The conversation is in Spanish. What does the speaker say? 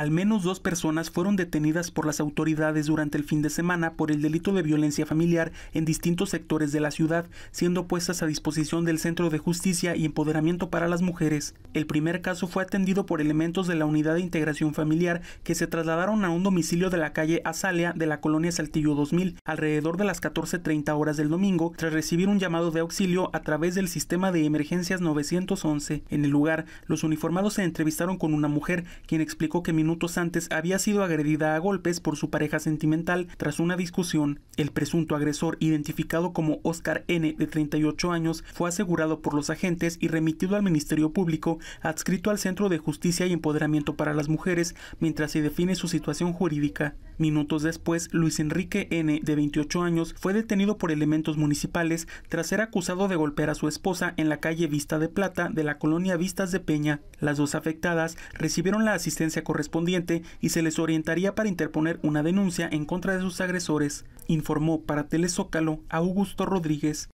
al menos 2 personas fueron detenidas por las autoridades durante el fin de semana por el delito de violencia familiar en distintos sectores de la ciudad, siendo puestas a disposición del Centro de Justicia y Empoderamiento para las Mujeres. El primer caso fue atendido por elementos de la Unidad de Integración Familiar que se trasladaron a un domicilio de la calle Azalea de la colonia Saltillo 2000, alrededor de las 14:30 horas del domingo, tras recibir un llamado de auxilio a través del Sistema de Emergencias 911. En el lugar, los uniformados se entrevistaron con una mujer, quien explicó que minutos antes había sido agredida a golpes por su pareja sentimental tras una discusión. El presunto agresor, identificado como Oscar N., de 38 años, fue asegurado por los agentes y remitido al Ministerio Público, adscrito al Centro de Justicia y Empoderamiento para las Mujeres, mientras se define su situación jurídica. Minutos después, Luis Enrique N., de 28 años, fue detenido por elementos municipales tras ser acusado de golpear a su esposa en la calle Vista de Plata de la colonia Vistas de Peña. Las dos afectadas recibieron la asistencia correspondiente y se les orientaría para interponer una denuncia en contra de sus agresores, informó para Telezócalo Augusto Rodríguez.